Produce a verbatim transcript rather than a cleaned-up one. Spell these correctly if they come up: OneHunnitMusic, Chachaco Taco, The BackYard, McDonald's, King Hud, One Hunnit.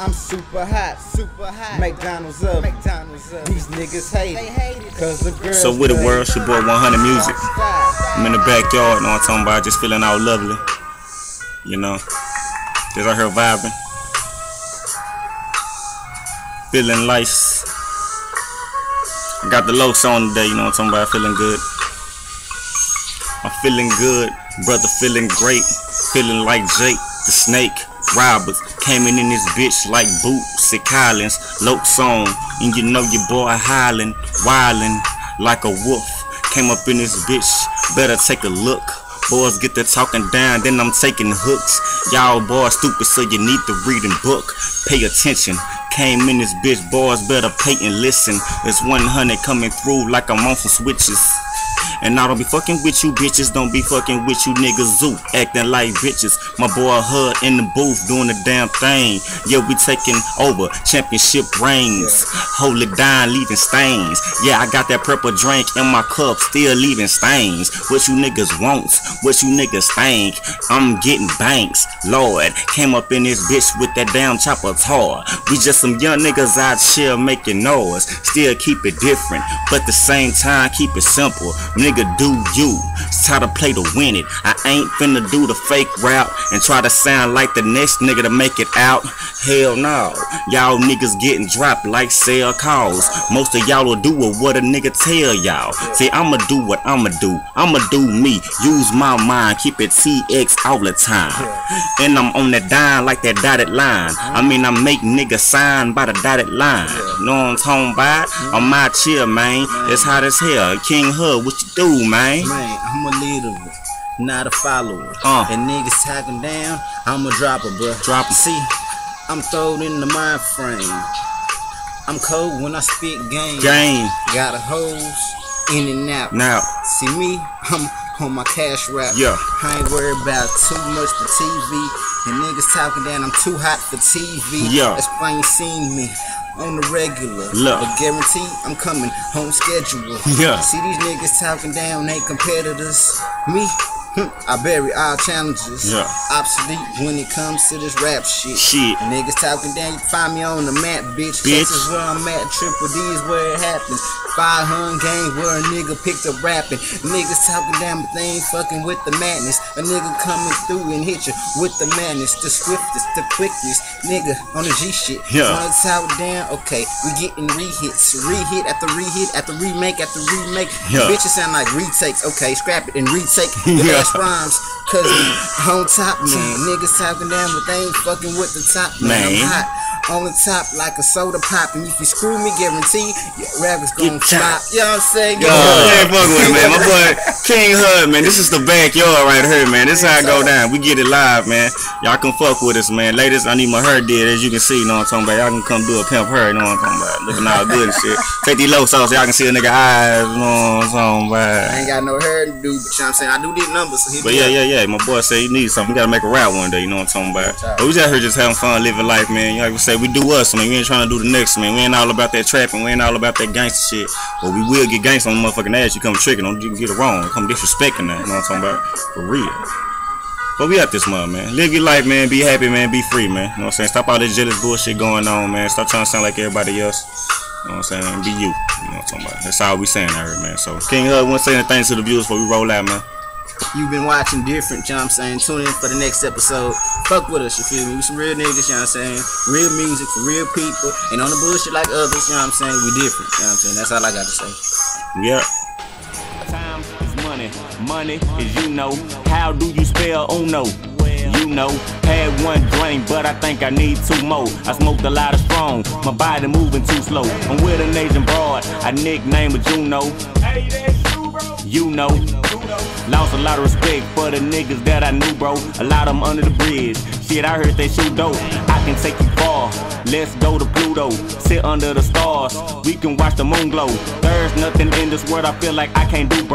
I'm super hot, super hot. McDonald's up, McDonald's up. These niggas hate it, cause the girls. So with the world, your boy one hundred Music. I'm in the backyard, you know what I'm talking about, just feeling all lovely. You know, just out here vibing, feeling life. Got the low song today, you know what I'm talking about, feeling good. I'm feeling good, brother feeling great, feeling like Jake the Snake. Robbers came in in this bitch like Boots and Collins, Loke song, and you know your boy howling, wildin' like a wolf. Came up in this bitch, better take a look. Boys get to talking down, then I'm taking hooks. Y'all boys stupid, so you need to read and book. Pay attention. Came in this bitch, boys better pay and listen. It's one hundred coming through like I'm on some switches. And I don't be fucking with you bitches, don't be fucking with you niggas zoo, acting like bitches. My boy Hud in the booth doing the damn thing. Yeah, we taking over, championship rings. Holy dime leaving stains. Yeah, I got that purple drink in my cup, still leaving stains. What you niggas want, what you niggas think. I'm getting banks, Lord. Came up in this bitch with that damn chopper tar. We just some young niggas out here making noise. Still keep it different, but at the same time keep it simple. Nigga, do you? It's how to play to win it. I ain't finna do the fake route and try to sound like the next nigga to make it out. Hell no. Y'all niggas getting dropped like sell calls. Most of y'all will do what a nigga tell y'all. See, I'ma do what I'ma do. I'ma do me. Use my mind. Keep it T X all the time. And I'm on that dime like that dotted line. I mean, I make niggas sign by the dotted line. Know what I'm talking about? On my chill, man. It's hot as hell. King Hud, what you do, man? Man, I'm a leader, not a follower. Uh. And niggas hacking down, I'm a dropper, bro. Drop em. See, I'm thrown in the mind frame. I'm cold when I spit game. Game. Got a hose in and out. Now. See me, I'm on my cash rap. Yeah. I ain't worried about too much for T V. And niggas talking down, I'm too hot for T V. Yeah. That's why you seen me on the regular. Look, but guarantee I'm coming home schedule. Yeah. See these niggas talking down, ain't competitors. Me, I bury all challenges. Yeah. Obsolete when it comes to this rap shit. Shit. Niggas talking down, you find me on the map, bitch. Bitch. This is where I'm at. Triple D is where it happens. five hundred game where a nigga picked up rapping. Niggas talking down, but they ain't fucking with the madness. A nigga coming through and hit you with the madness. The swiftest, the quickest nigga on the G shit. Yeah. Wanna talk down? Okay, we getting re-hits. Re-hit after re-hit after remake after remake. Yeah. Bitches sound like retakes. Okay, scrap it and retake. Yeah. Rhymes, cause on top, man. Niggas talking down, but they ain't fucking with the top, man. man. I'm hot on the top like a soda pop, and if you screw me, guarantee your rap is gonna flop. You know what I'm saying? Yo, I ain't fucking with it, man. My boy King Hud, man. This is the backyard right here, man. This is how it go down. We get it live, man. Y'all can fuck with us, man. Ladies, I need my hair did, as you can see. You know what I'm talking about? Y'all can come do a pimp hair. You know what I'm talking about? Looking all good and shit. Take these low sauce, so y'all can see a nigga eyes. You know what I'm talking about? I ain't got no hair to do, but you know what I'm saying? I do these numbers. So but yeah, yeah, yeah, my boy said he needs something. We gotta make a rap one day, you know what I'm talking about. But we just out here just having fun, living life, man. Like we say, we do us, man. We ain't trying to do the next, man. We ain't all about that trapping. We ain't all about that gangster shit. But we will get gangster on the motherfucking ass. You come tricking them, you can get it wrong. Come disrespecting that, you know what I'm talking about. For real. But we out this month, man. Live your life, man. Be happy, man. Be free, man. You know what I'm saying? Stop all this jealous bullshit going on, man. Stop trying to sound like everybody else. You know what I'm saying? Be you. You know what I'm talking about. That's all we saying out here, man. So King Hud won't say anything to the viewers before we roll out, man. You've been watching different, you know what I'm saying? Tune in for the next episode. Fuck with us, you feel me? We some real niggas, you know what I'm saying? Real music for real people. And on the bullshit like others, you know what I'm saying? We different, you know what I'm saying? That's all I got to say. Yeah. Time is money. Money is, you know. How do you spell uno? You know, had one drink, but I think I need two more. I smoked a lot of strong, my body moving too slow. I'm with an Asian broad, I nickname her Juno. You know, lost a lot of respect for the niggas that I knew, bro. A lot of them under the bridge. Shit, I heard they shoot dope. I can take you far. Let's go to Pluto. Sit under the stars. We can watch the moon glow. There's nothing in this world I feel like I can't do, bro.